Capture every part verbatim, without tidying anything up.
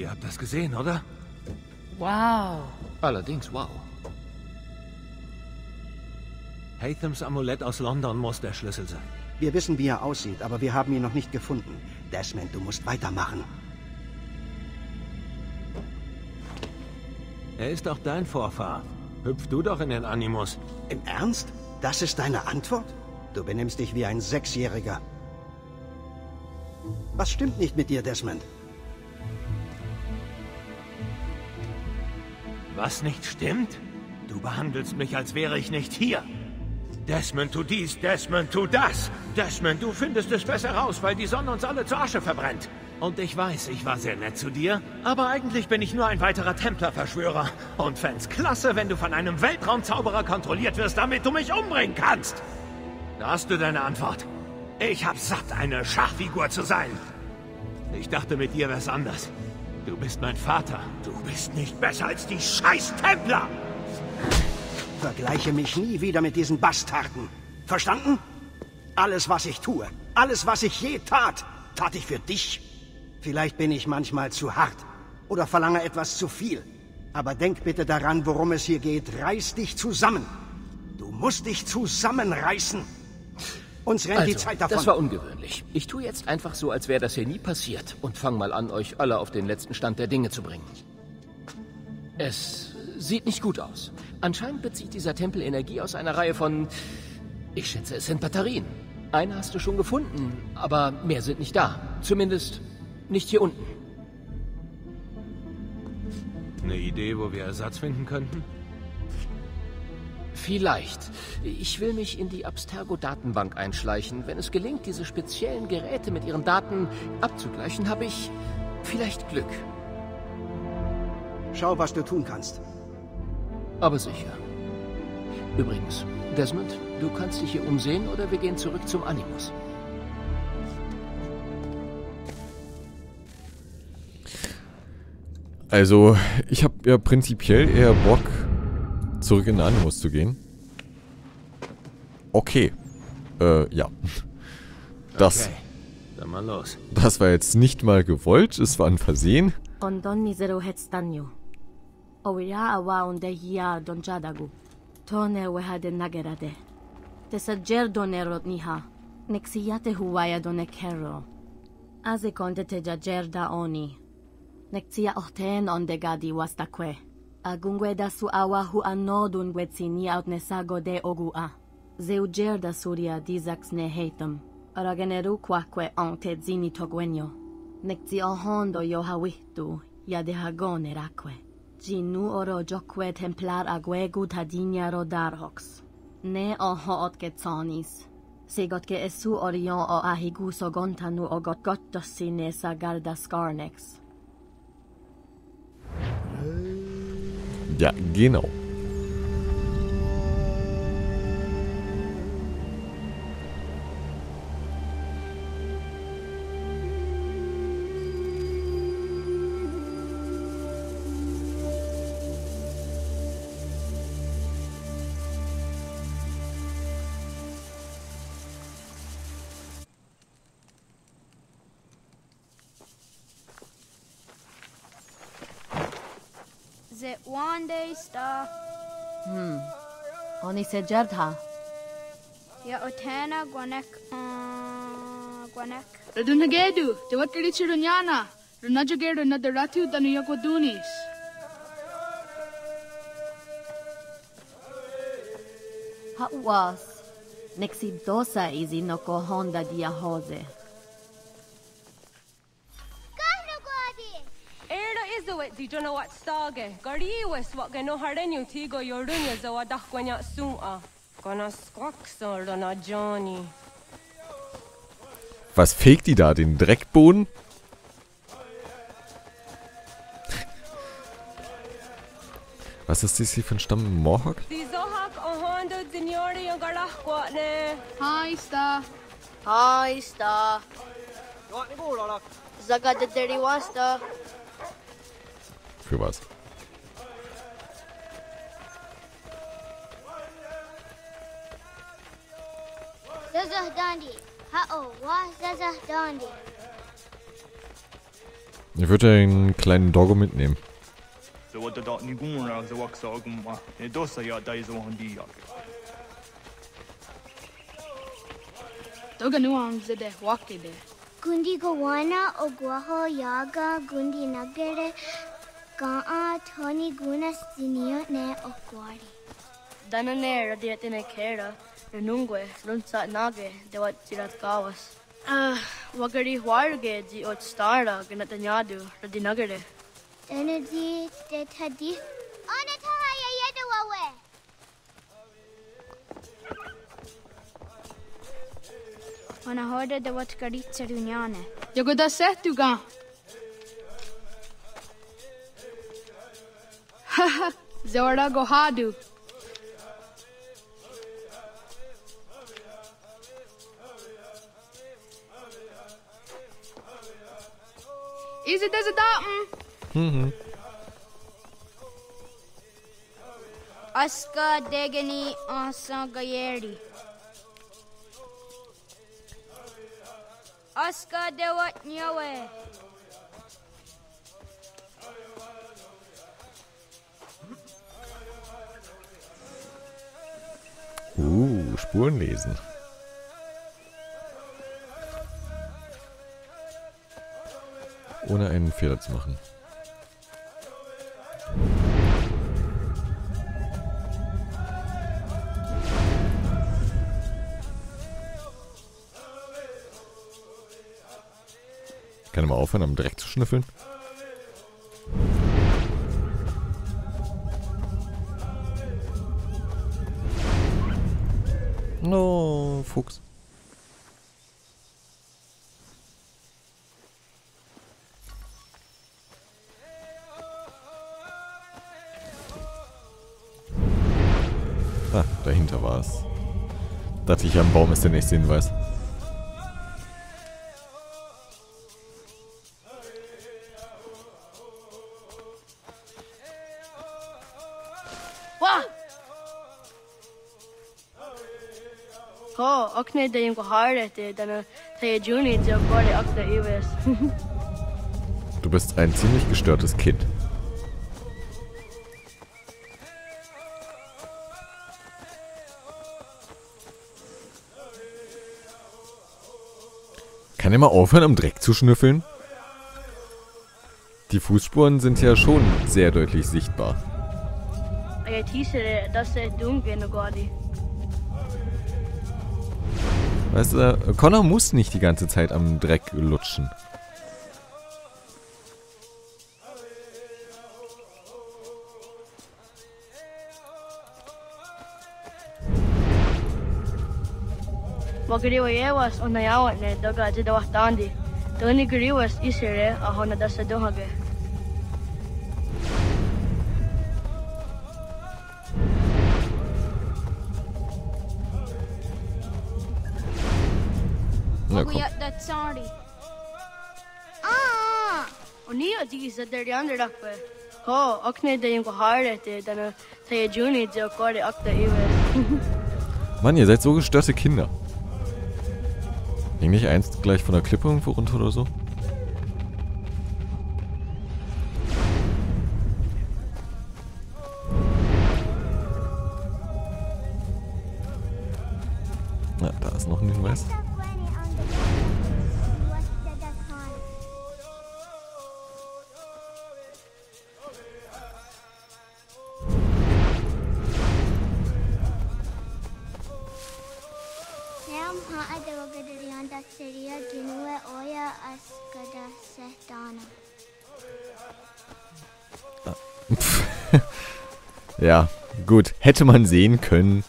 Ihr habt das gesehen, oder? Wow. Allerdings wow. Haythams Amulett aus London muss der Schlüssel sein. Wir wissen, wie er aussieht, aber wir haben ihn noch nicht gefunden. Desmond, du musst weitermachen. Er ist auch dein Vorfahr. Hüpf du doch in den Animus. Im Ernst? Das ist deine Antwort? Du benimmst dich wie ein Sechsjähriger. Was stimmt nicht mit dir, Desmond? Was nicht stimmt? Du behandelst mich, als wäre ich nicht hier. Desmond, tu dies, Desmond, tu das. Desmond, du findest es besser raus, weil die Sonne uns alle zur Asche verbrennt. Und ich weiß, ich war sehr nett zu dir, aber eigentlich bin ich nur ein weiterer Templer-Verschwörer. Und fänd's klasse, wenn du von einem Weltraumzauberer kontrolliert wirst, damit du mich umbringen kannst. Da hast du deine Antwort. Ich hab satt, eine Schachfigur zu sein. Ich dachte, mit dir wär's anders. Du bist mein Vater. Du bist nicht besser als die Scheiß-Templer! Vergleiche mich nie wieder mit diesen Bastarden. Verstanden? Alles, was ich tue, alles, was ich je tat, tat ich für dich. Vielleicht bin ich manchmal zu hart oder verlange etwas zu viel. Aber denk bitte daran, worum es hier geht. Reiß dich zusammen. Du musst dich zusammenreißen. Uns rennt also die Zeit davon. Das war ungewöhnlich. Ich tue jetzt einfach so, als wäre das hier nie passiert. Und fang mal an, euch alle auf den letzten Stand der Dinge zu bringen. Es sieht nicht gut aus. Anscheinend bezieht dieser Tempel Energie aus einer Reihe von... Ich schätze, es sind Batterien. Eine hast du schon gefunden, aber mehr sind nicht da. Zumindest... nicht hier unten. Eine Idee, wo wir Ersatz finden könnten? Vielleicht. Ich will mich in die Abstergo-Datenbank einschleichen. Wenn es gelingt, diese speziellen Geräte mit ihren Daten abzugleichen, habe ich vielleicht Glück. Schau, was du tun kannst. Aber sicher. Übrigens, Desmond, du kannst dich hier umsehen oder wir gehen zurück zum Animus. Also, ich habe ja prinzipiell eher Bock, zurück in den Animus zu gehen. Okay. Äh, ja. Das. Okay. Dann mal los. Das war jetzt nicht mal gewollt, es war ein Versehen. Nekzia orten ondegadi wastakwe. Agungue da suawa hu anodun guetzini aut nesago de ogua. Zeuger da suria disax ne heitem. Arageneru quaque ante zini toguenio. Nekzia hondo johawihtu, yadehagone raque. Ginu oro joque templar aguegu tadinia rodarhox. Ne oho otkezonis. Segotke esu orion o ahigu sogontanu ogotgottosi ne sagarda scarnex. Ja, genau. The one day star. Hmm. Oni se jardha. Ya otena guanek. Guanek. Runagedu. Te wakilichi runyana. Runajugedu na deratu danu yakodunis. Hawas. Nexidosa izi no kohonda diahose. You don't know what starge. Gari was what can no harden you tigo your dunya zawa dakwanya suma. Gonna squawks or dona Johnny. Was fegt die da? Den Dreckboden? Was ist das hier für ein Stamm Mohawk? Die Sohak ohonde Signori und Galachquatne. Hi, Star. Hi, Star. Zaga de Deriwasta. Für was? Ich würde den kleinen Doggo mitnehmen. Uh, wagari warge ji och stara ganatanyadu radinagare. Energy tetadi. Onata haya yeduwe. Ona horde de wat karitserunyane. Jogoda setuga. Haha, zora gohadu. Easy does it happen. Aska degani asa gayeri. Aska de what nyawe. Uh, Spuren lesen. Ohne einen Fehler zu machen. Ich kann immer aufhören, am Dreck zu schnüffeln. No, Fuchs. Ah, dahinter war es. Dachte ich, am Baum ist der nächste Hinweis. Wow! Oh, okne de imgeharete, dann der Juni der wurde auf der Ives. Du bist ein ziemlich gestörtes Kind. Kann ich mal aufhören, am Dreck zu schnüffeln? Die Fußspuren sind ja schon sehr deutlich sichtbar. Weißt du, Connor muss nicht die ganze Zeit am Dreck lutschen. Na komm. Mann, ihr seid so gestörte Kinder. Ging nicht einst gleich von der Klippe irgendwo runter oder so? Na, da ist noch ein Hinweis. Ja, gut. Hätte man sehen können.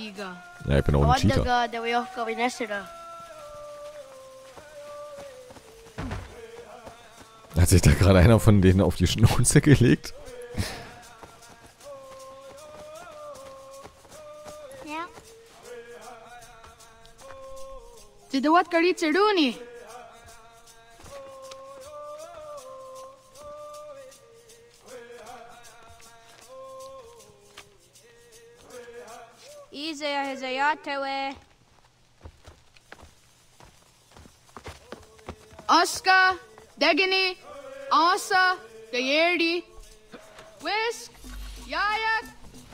Ja, ich bin auch ein Cheater. Hat sich da gerade einer von denen auf die Schnauze gelegt? Oscar, Dagini, Ansa, Gayerdi, Whisk, Yayak,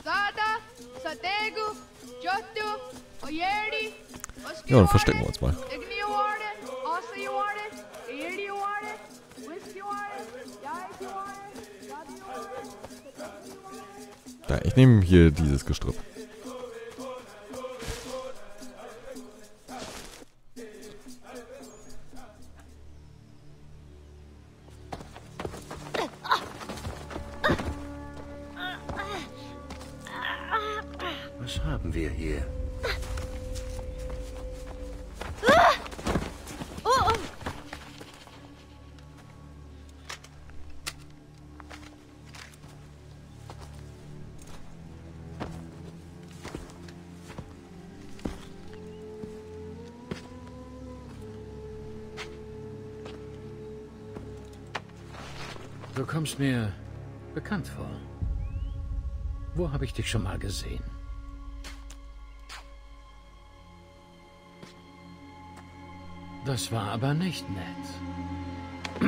Sada, Sategu, Jotu, Oyerdi, Oscar. Ja, dann verstecken wir uns mal. Ja, ich nehme hier dieses Gestrüpp. Was haben wir hier? Du kommst mir bekannt vor. Wo habe ich dich schon mal gesehen? Das war aber nicht nett.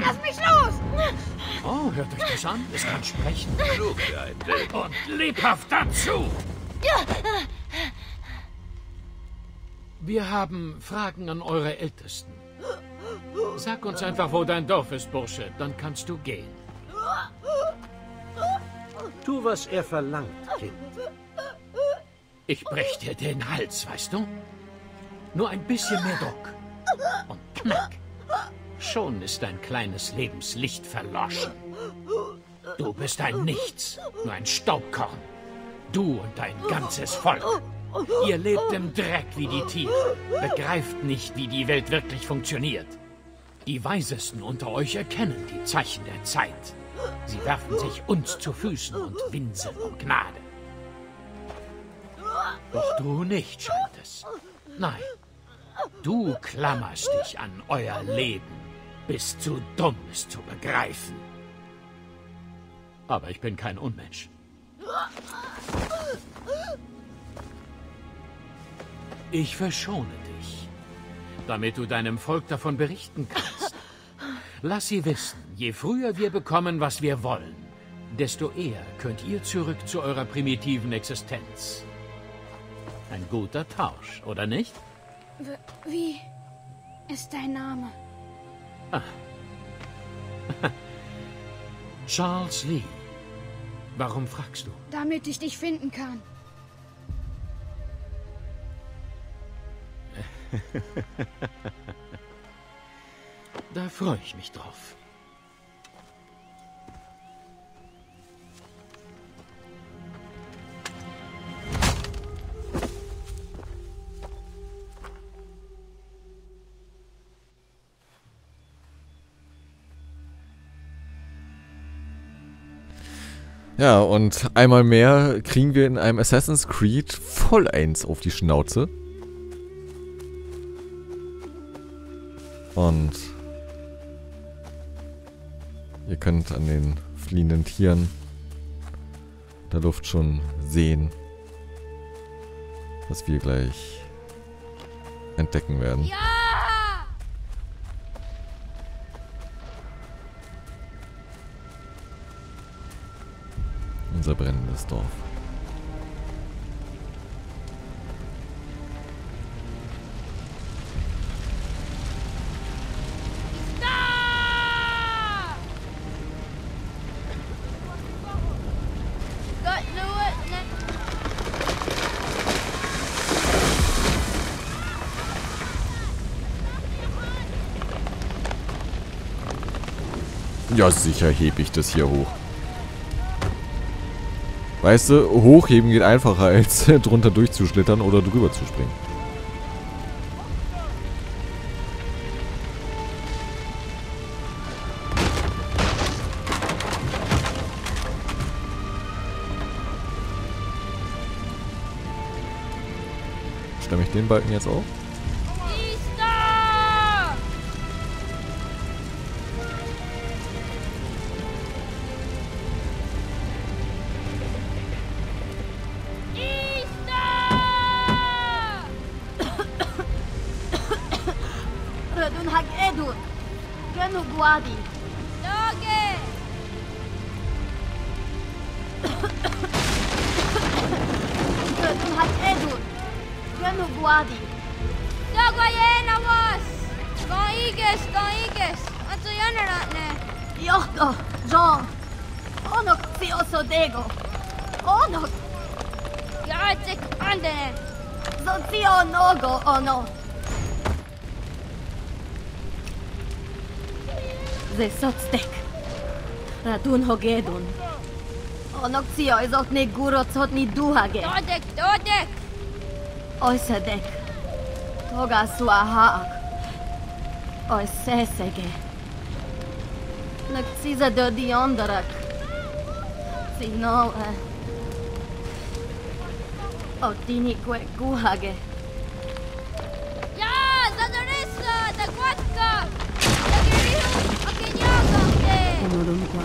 Lass mich los! Oh, hört euch das an? Es kann sprechen. Klugheit und lebhaft dazu! Wir haben Fragen an eure Ältesten. Sag uns einfach, wo dein Dorf ist, Bursche. Dann kannst du gehen. Tu, was er verlangt, Kind. Ich brech dir den Hals, weißt du? Nur ein bisschen mehr Druck. Und knack. Schon ist dein kleines Lebenslicht verloschen. Du bist ein Nichts, nur ein Staubkorn. Du und dein ganzes Volk. Ihr lebt im Dreck wie die Tiere. Begreift nicht, wie die Welt wirklich funktioniert. Die Weisesten unter euch erkennen die Zeichen der Zeit. Sie werfen sich uns zu Füßen und winseln um Gnade. Doch du nicht, scheint es. Nein. Du klammerst dich an euer Leben, bist zu dumm, es zu begreifen. Aber ich bin kein Unmensch. Ich verschone dich, damit du deinem Volk davon berichten kannst. Lass sie wissen, je früher wir bekommen, was wir wollen, desto eher könnt ihr zurück zu eurer primitiven Existenz. Ein guter Tausch, oder nicht? Wie ist dein Name? Ah. Charles Lee. Warum fragst du? Damit ich dich finden kann. Da freue ich mich drauf. Ja, und einmal mehr kriegen wir in einem Assassin's Creed voll eins auf die Schnauze. Und ihr könnt an den fliehenden Tieren in der Luft schon sehen, was wir gleich entdecken werden. Ja! Unser brennendes Dorf. Ja, sicher hebe ich das hier hoch. Weißt du, hochheben geht einfacher, als drunter durchzuschlittern oder drüber zu springen. Stemme ich den Balken jetzt auf? no bloody. Wadi. Dogoyen avas. Koiges, koiges. Atso yanaratne. Yoto, John. Onok fioso dego. Onok. Yatek anden. Zotio nogo ono. Ze sotstek. Radun hogedun. Onok tio izotne gurototni duhage. Dodek, dodek. Oisedek, toga suahak, oisesege. Lekciza do diondarak, sinole. Otinique guhage. Ja, zadoresa, da guatka, da gerihu, okinyagote. Onodumkwa.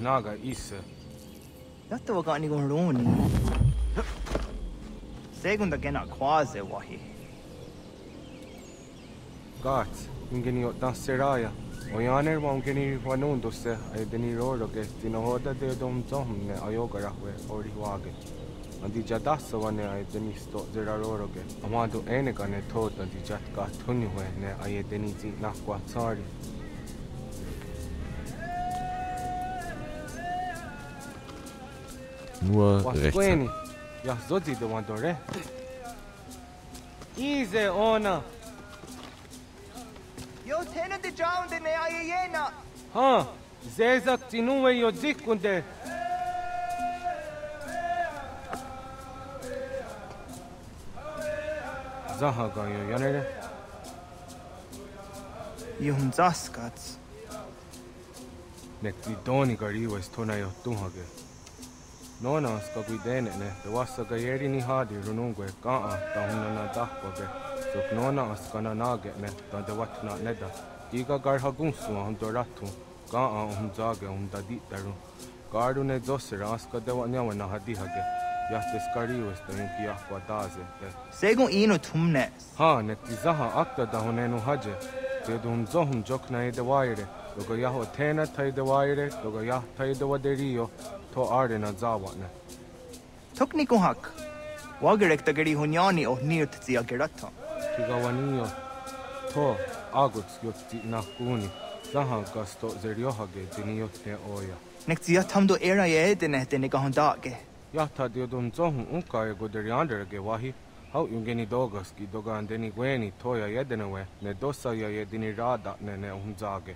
Naga Issa. That's what I got going on. Second again, I quasi wahi. God, I'm getting out that Seraya. Oyaner won't get any one on to say, I didn't roll against in order they don't tell me a yoga or the wagon. And the Jadasa one I didn't stop the roll again. I want to any gun and told that the Jad got tunny when I didn't think not quite sorry. Nur rechts. Ja, so sieht der Wand, oder? Easy, Ona. Jo, tenne die Jaunde, ne, Ayena. Ha, sie sagt, sie nur, jo, Sekunde. Sahaga, jo, Janere. Jun Saskatz. Nek, die Doniger, jo, ist Tona, jo, Tuhage. No, no, it's got to be done. The was a gayeri ni hardy, Runungue, Ganga, Tahunana Dakobe. So, no, no, it's gonna nugget, man, that the what not leather. Giga Garhagunsu on Doratu, Ganga on Zaga on the Ditaru. Garden and Dosser asked the Wanyana Hadihage. Just the Scari was the Yukiakwa Daze. Segun Eno Tumnes. Ha, Netizaha after the Honenu Haje. They don't Zohum Jokna the wire. Dogayaho Tena tied the wire, Dogayah tied the Waderio. To Arden and Zawan. Toknikohak Wagerek the Geri Hunyani or near to the Agerata. Tigawanio To Aguts Yoti Nakuni, Zahan Gasto Zeriohage, Diniote Oya. Next Yatamdo era Yedenet and Nigahondake. Yata Diodon Zohun Unka Goderiander Gewahi, how Ugeni Dogaski Dogan Denigueni, Toya Yedenawe, Nedosa Yedinirada Nene Hunzage.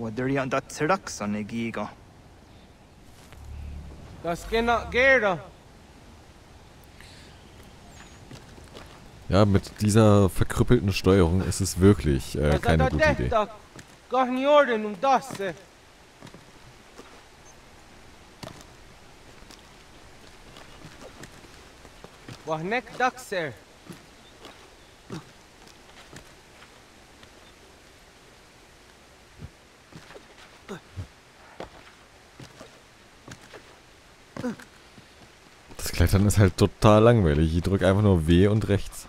Waderian dat Seraxon Giga. Das Kinder Gera. Ja, mit dieser verkrüppelten Steuerung ist es wirklich äh, keine gute Idee. Das Klettern ist halt total langweilig. Ich drücke einfach nur W und rechts.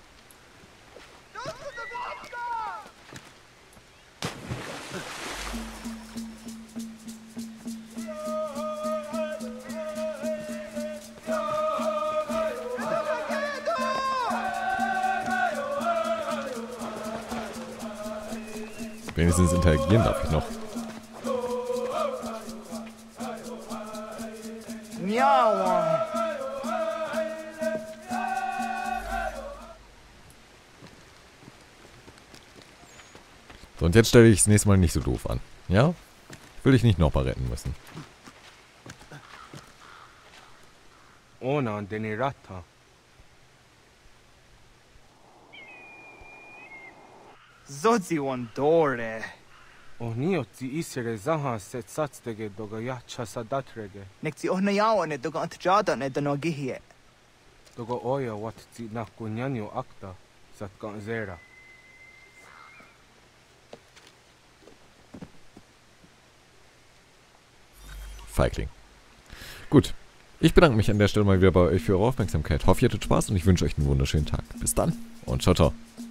Wenigstens interagieren darf ich noch. So, und jetzt stelle ich das nächste Mal nicht so doof an. Ja? Will ich nicht nochmal retten müssen. Ona Denirata. Sozion Dore. Oniotzi isere Zaha set Satztege Dogayacha Sadatrege. Nexi Ohna Yawane Dogant Jada ne Donogihe. Togo oya wat ti na kunyanyo akta sat kanzera. Feigling. Gut. Ich bedanke mich an der Stelle mal wieder bei euch für eure Aufmerksamkeit. Hoffe, ihr hattet Spaß und ich wünsche euch einen wunderschönen Tag. Bis dann und ciao, ciao.